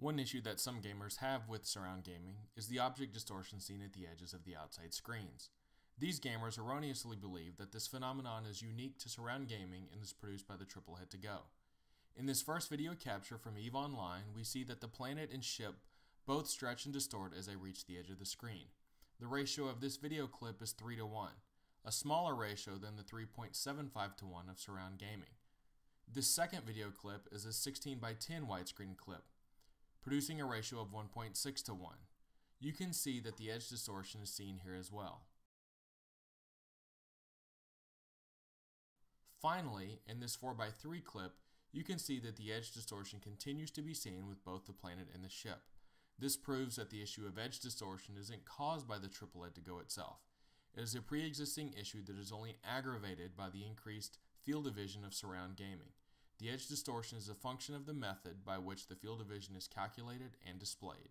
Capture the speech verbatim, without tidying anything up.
One issue that some gamers have with surround gaming is the object distortion seen at the edges of the outside screens. These gamers erroneously believe that this phenomenon is unique to surround gaming and is produced by the TripleHead to go. In this first video capture from EVE Online, we see that the planet and ship both stretch and distort as they reach the edge of the screen. The ratio of this video clip is three to one, a smaller ratio than the three point seven five to one of surround gaming. This second video clip is a sixteen by ten widescreen clip, producing a ratio of one point six to one. You can see that the edge distortion is seen here as well. Finally, in this four by three clip, you can see that the edge distortion continues to be seen with both the planet and the ship. This proves that the issue of edge distortion isn't caused by the TripleHead to go itself. It is a pre-existing issue that is only aggravated by the increased field of vision of surround gaming. The edge distortion is a function of the method by which the field of vision is calculated and displayed.